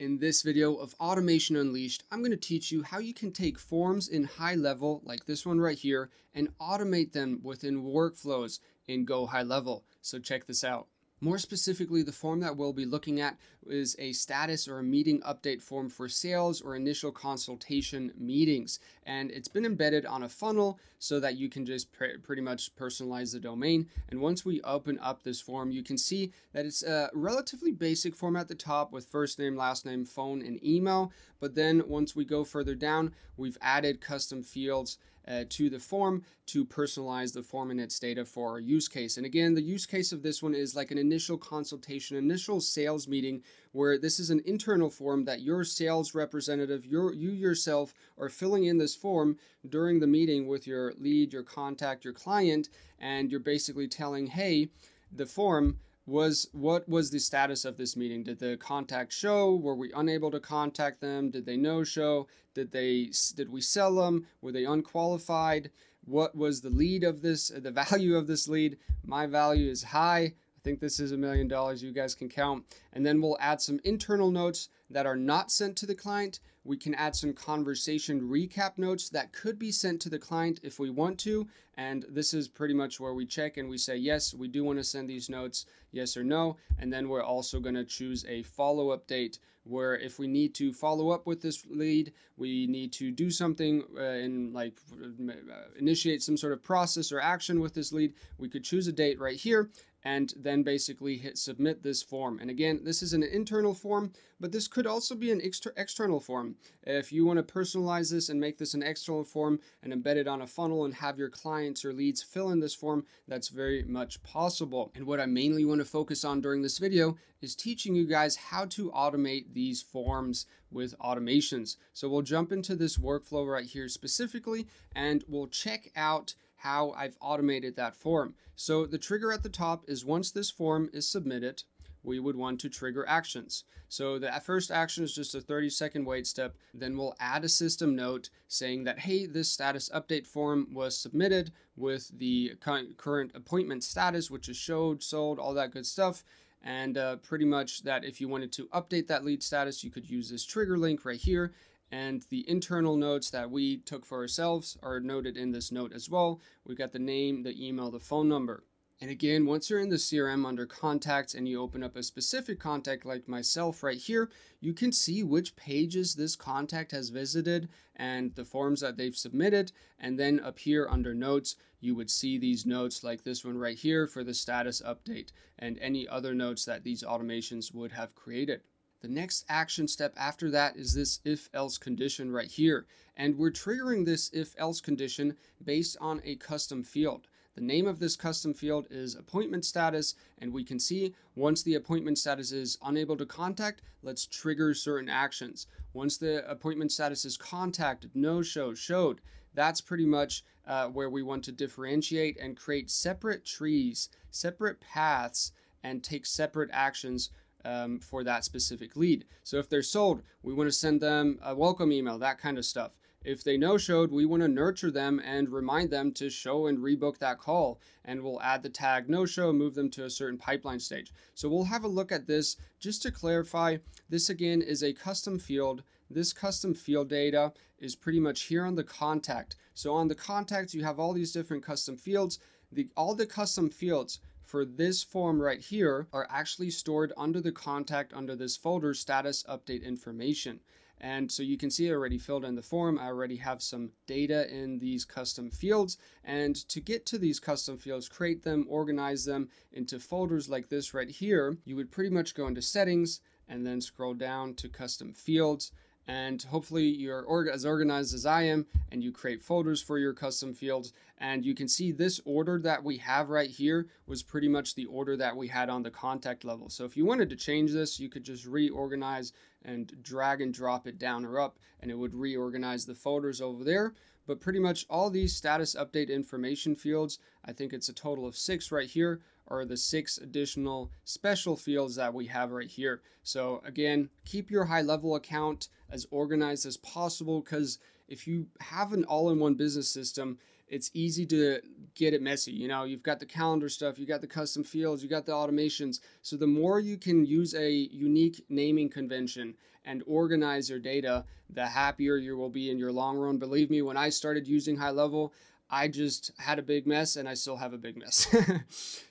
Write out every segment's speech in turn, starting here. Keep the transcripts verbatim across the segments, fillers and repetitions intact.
In this video of Automation Unleashed, I'm going to teach you how you can take forms in HighLevel, like this one right here, and automate them within workflows in GoHighLevel. So check this out. More specifically, the form that we'll be looking at is a status or a meeting update form for sales or initial consultation meetings. And it's been embedded on a funnel so that you can just pr- pretty much personalize the domain. And once we open up this form, you can see that it's a relatively basic form at the top with first name, last name, phone, and email. But then once we go further down, we've added custom fields Uh, to the form to personalize the form and its data for our use case. And again, the use case of this one is like an initial consultation, initial sales meeting, where this is an internal form that your sales representative, your, you yourself are filling in this form during the meeting with your lead, your contact, your client, and you're basically telling, hey, the form was, what was the status of this meeting? Did the contact show? Were we unable to contact them? Did they no show? Did they, did we sell them? Were they unqualified? What was the lead of this, the value of this lead? My value is high. I think this is a million dollars. You guys can count. And then we'll add some internal notes that are not sent to the client. We can add some conversation recap notes that could be sent to the client if we want to. And this is pretty much where we check and we say, yes, we do want to send these notes, yes or no. And then we're also going to choose a follow-up date where if we need to follow up with this lead, we need to do something uh, and like uh, initiate some sort of process or action with this lead. We could choose a date right here and then basically hit submit this form. And again, this is an internal form, but this could also be an exter- external form. If you want to personalize this and make this an external form and embed it on a funnel and have your clients or leads fill in this form, that's very much possible. And what I mainly want to focus on during this video is teaching you guys how to automate these forms with automations. So we'll jump into this workflow right here specifically, and we'll check out how I've automated that form. So the trigger at the top is once this form is submitted, we would want to trigger actions. So the first action is just a thirty second wait step. Then we'll add a system note saying that, hey, this status update form was submitted with the current appointment status, which is showed, sold, all that good stuff. And uh, pretty much that if you wanted to update that lead status, you could use this trigger link right here. And the internal notes that we took for ourselves are noted in this note as well. We've got the name, the email, the phone number. And again, once you're in the C R M under contacts and you open up a specific contact like myself right here, you can see which pages this contact has visited and the forms that they've submitted. And then up here under notes, you would see these notes like this one right here for the status update and any other notes that these automations would have created. The next action step after that is this if-else condition right here. And we're triggering this if-else condition based on a custom field. The name of this custom field is appointment status, and we can see once the appointment status is unable to contact, let's trigger certain actions. Once the appointment status is contacted, no show, showed, that's pretty much uh, where we want to differentiate and create separate trees, separate paths, and take separate actions Um, for that specific lead. So if they're sold, we want to send them a welcome email, that kind of stuff. If they no-showed, we want to nurture them and remind them to show and rebook that call. And we'll add the tag no-show, move them to a certain pipeline stage. So we'll have a look at this. Just to clarify, this again is a custom field. This custom field data is pretty much here on the contact. So on the contact, you have all these different custom fields. The, all the custom fields for this form right here are actually stored under the contact under this folder status update information. And so you can see I already filled in the form. I already have some data in these custom fields. And to get to these custom fields, create them, organize them into folders like this right here, you would pretty much go into settings and then scroll down to custom fields. And hopefully you're org- as organized as I am, and you create folders for your custom fields. And you can see this order that we have right here was pretty much the order that we had on the contact level. So if you wanted to change this, you could just reorganize and drag and drop it down or up, and it would reorganize the folders over there. But pretty much all these status update information fields, I think it's a total of six right here, are the six additional special fields that we have right here. So again, keep your HighLevel account as organized as possible, because if you have an all-in-one business system, it's easy to get it messy. You know, you've got the calendar stuff, you got the custom fields, you got the automations. So the more you can use a unique naming convention and organize your data, the happier you will be in your long run. Believe me, when I started using HighLevel, I just had a big mess, and I still have a big mess.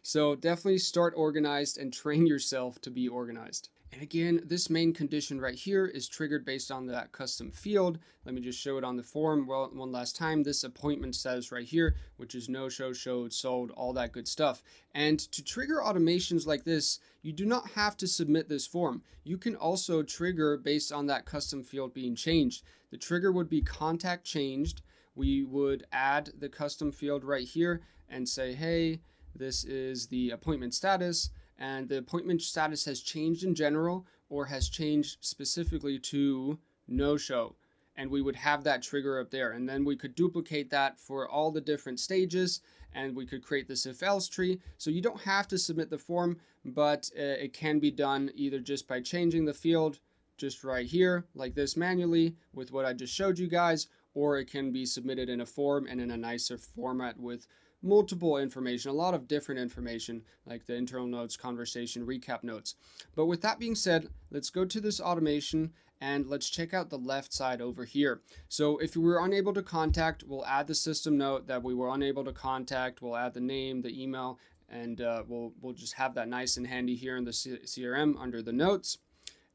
So definitely start organized and train yourself to be organized. And again, this main condition right here is triggered based on that custom field. Let me just show it on the form well, one last time. This appointment status right here, which is no show, showed, sold, all that good stuff. And to trigger automations like this, you do not have to submit this form. You can also trigger based on that custom field being changed. The trigger would be contact changed. We would add the custom field right here and say, hey, this is the appointment status. And the appointment status has changed in general or has changed specifically to no show. And we would have that trigger up there. And then we could duplicate that for all the different stages, and we could create this if else tree. So you don't have to submit the form, but uh, it can be done either just by changing the field just right here like this manually with what I just showed you guys, or it can be submitted in a form and in a nicer format with multiple information, a lot of different information, like the internal notes, conversation, recap notes. But with that being said, let's go to this automation and let's check out the left side over here. So if we were unable to contact, we'll add the system note that we were unable to contact. We'll add the name, the email, and uh, we'll, we'll just have that nice and handy here in the C R M under the notes.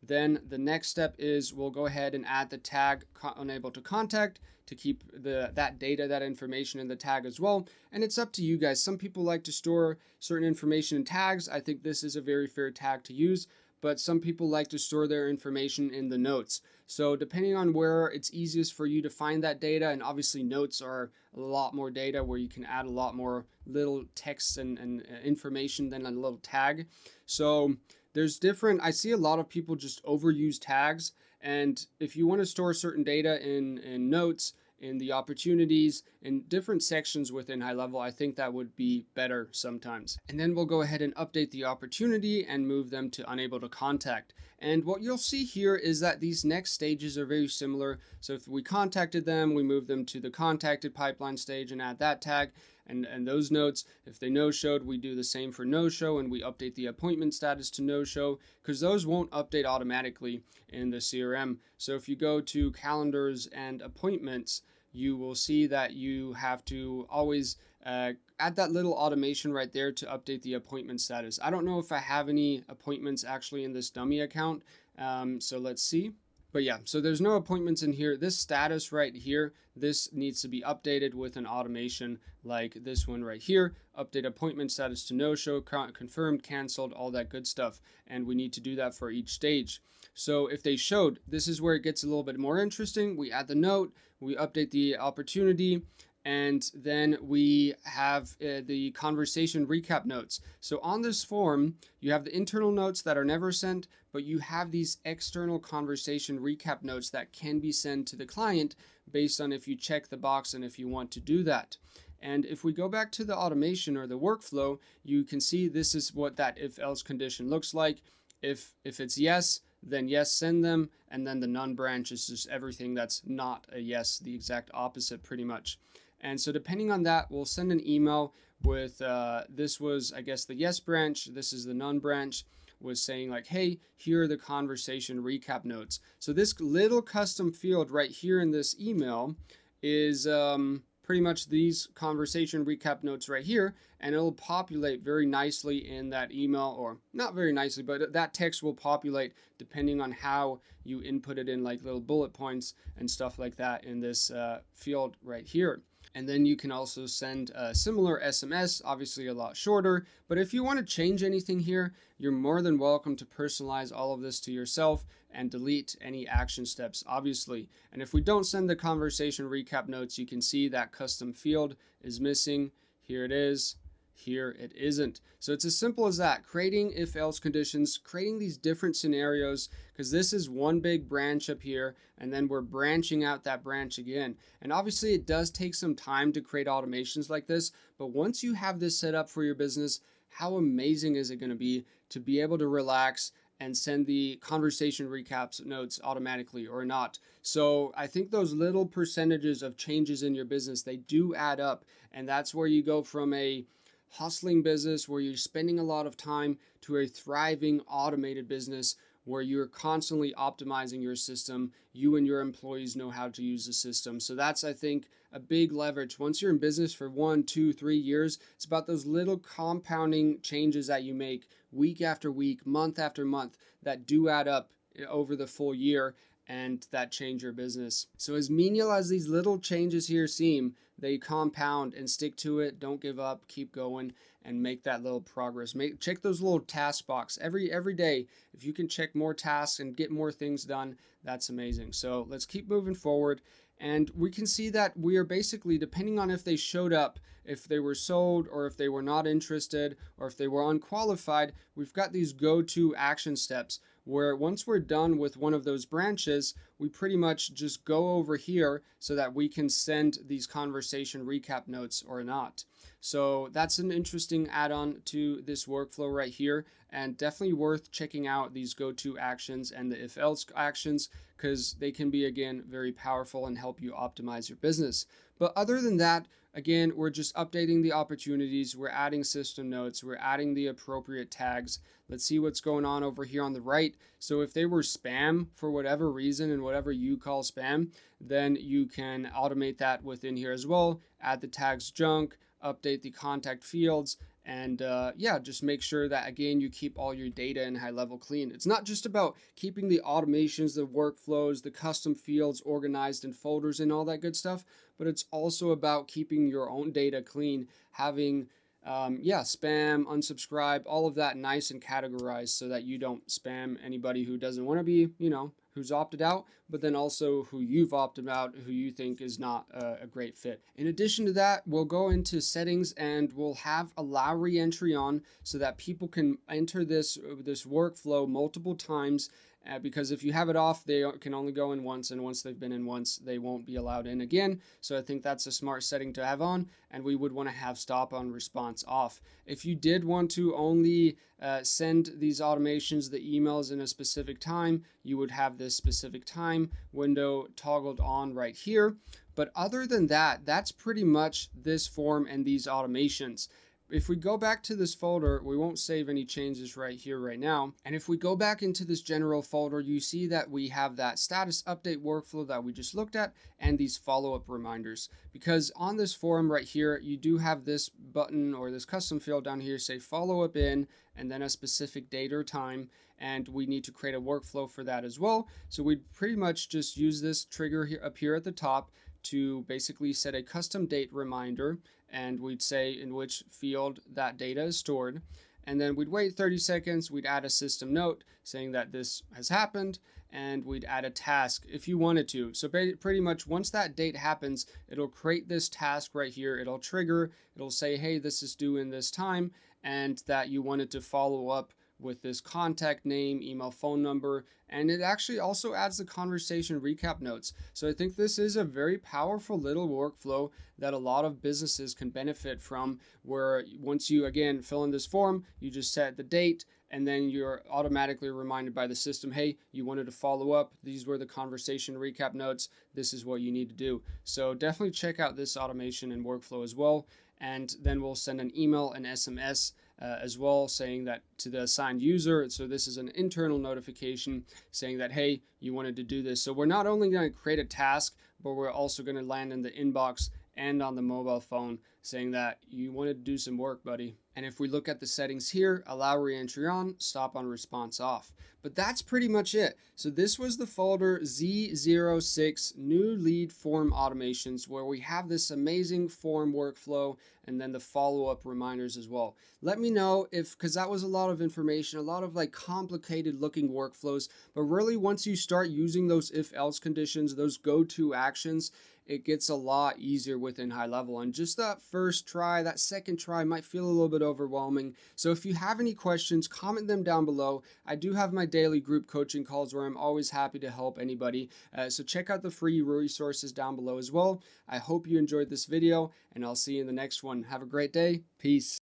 Then the next step is we'll go ahead and add the tag unable to contact to keep the that data, that information in the tag as well. And it's up to you guys. Some people like to store certain information in tags. I think this is a very fair tag to use, but some people like to store their information in the notes. So depending on where it's easiest for you to find that data, and obviously notes are a lot more data where you can add a lot more little text and, and information than a little tag. So there's different, I see a lot of people just overuse tags. And if you want to store certain data in, in notes, in the opportunities, in different sections within HighLevel, I think that would be better sometimes. And then we'll go ahead and update the opportunity and move them to unable to contact. And what you'll see here is that these next stages are very similar. So if we contacted them, we move them to the contacted pipeline stage and add that tag. And, and those notes, if they no-showed, we do the same for no-show, and we update the appointment status to no-show, because those won't update automatically in the C R M. So if you go to calendars and appointments, you will see that you have to always uh, add that little automation right there to update the appointment status. I don't know if I have any appointments actually in this dummy account, um, so let's see. But yeah, so there's no appointments in here. This status right here, this needs to be updated with an automation like this one right here. Update appointment status to no-show, confirmed, canceled, all that good stuff. And we need to do that for each stage. So if they showed, this is where it gets a little bit more interesting. We add the note, we update the opportunity, and then we have uh, the conversation recap notes. So on this form, you have the internal notes that are never sent, but you have these external conversation recap notes that can be sent to the client based on if you check the box and if you want to do that. And if we go back to the automation or the workflow, you can see this is what that if else condition looks like. If, if it's yes, then yes, send them. And then the none branch is just everything that's not a yes, the exact opposite pretty much. And so depending on that, we'll send an email with, uh, this was, I guess, the yes branch. This is the none branch, was saying like, hey, here are the conversation recap notes. So this little custom field right here in this email is um, pretty much these conversation recap notes right here. And it'll populate very nicely in that email, or not very nicely, but that text will populate depending on how you input it in, like little bullet points and stuff like that in this uh, field right here. And then you can also send a similar S M S, obviously a lot shorter. But if you want to change anything here, you're more than welcome to personalize all of this to yourself and delete any action steps, obviously. And if we don't send the conversation recap notes, you can see that custom field is missing. Here it is. Here it isn't. So it's as simple as that, creating if else conditions, creating these different scenarios, because this is one big branch up here, and then we're branching out that branch again. And obviously it does take some time to create automations like this, but once you have this set up for your business, how amazing is it going to be to be able to relax and send the conversation recaps notes automatically or not. So I think those little percentages of changes in your business, they do add up. And that's where you go from a hustling business where you're spending a lot of time to a thriving automated business where you're constantly optimizing your system. You and your employees know how to use the system. So that's, I think, a big leverage. Once you're in business for one, two, three years, it's about those little compounding changes that you make week after week, month after month, that do add up over the full year and that change your business. So as menial as these little changes here seem, they compound, and stick to it. Don't give up, keep going, and make that little progress. Make, check those little task box every, every day. If you can check more tasks and get more things done, that's amazing. So let's keep moving forward. And we can see that we are basically, depending on if they showed up, if they were sold, or if they were not interested, or if they were unqualified, we've got these go-to action steps where once we're done with one of those branches, we pretty much just go over here so that we can send these conversation recap notes or not. So that's an interesting add-on to this workflow right here, and definitely worth checking out these go-to actions and the if-else actions, because they can be, again, very powerful and help you optimize your business. But other than that, again, we're just updating the opportunities. We're adding system notes. We're adding the appropriate tags. Let's see what's going on over here on the right. So if they were spam for whatever reason and whatever you call spam, then you can automate that within here as well. Add the tags junk, update the contact fields, and uh, yeah, just make sure that, again, you keep all your data in high level clean. It's not just about keeping the automations, the workflows, the custom fields organized in folders and all that good stuff, but it's also about keeping your own data clean, having, um, yeah, spam, unsubscribe, all of that nice and categorized so that you don't spam anybody who doesn't want to be, you know, who's opted out, but then also who you've opted out, who you think is not a, a great fit. In addition to that, we'll go into settings and we'll have allow re-entry on so that people can enter this, this workflow multiple times, uh, because if you have it off, they can only go in once, and once they've been in once, they won't be allowed in again. So I think that's a smart setting to have on, and we would want to have stop on response off. If you did want to only uh, send these automations, the emails in a specific time, you would have this specific time window toggled on right here. But other than that, that's pretty much this form and these automations. If we go back to this folder, we won't save any changes right here right now. And if we go back into this general folder, you see that we have that status update workflow that we just looked at and these follow-up reminders. Because on this form right here, you do have this button or this custom field down here, say follow-up in, and then a specific date or time. And we need to create a workflow for that as well. So we'd pretty much just use this trigger here up here at the top to basically set a custom date reminder, and we'd say in which field that data is stored. And then we'd wait thirty seconds, we'd add a system note saying that this has happened, and we'd add a task if you wanted to. So pretty much once that date happens, it'll create this task right here. It'll trigger, it'll say, hey, this is due in this time, and that you wanted to follow up with this contact name, email, phone number, and it actually also adds the conversation recap notes. So I think this is a very powerful little workflow that a lot of businesses can benefit from, where once you, again, fill in this form, you just set the date, and then you're automatically reminded by the system, hey, you wanted to follow up. These were the conversation recap notes. This is what you need to do. So definitely check out this automation and workflow as well. And then we'll send an email and S M S Uh, as well, saying that to the assigned user. So this is an internal notification saying that, hey, you wanted to do this. So we're not only going to create a task, but we're also going to land in the inbox and on the mobile phone saying that you wanted to do some work, buddy. And if we look at the settings here, allow re-entry on, stop on response off. But that's pretty much it. So this was the folder Z zero six new lead form automations, where we have this amazing form workflow and then the follow-up reminders as well. Let me know if, because that was a lot of information, a lot of like complicated looking workflows, but really once you start using those if-else conditions, those go-to actions, it gets a lot easier within high level. And just that first try, that second try might feel a little bit overwhelming. So if you have any questions, comment them down below. I do have my daily group coaching calls where I'm always happy to help anybody. Uh, so check out the free resources down below as well. I hope you enjoyed this video, and I'll see you in the next one. Have a great day. Peace.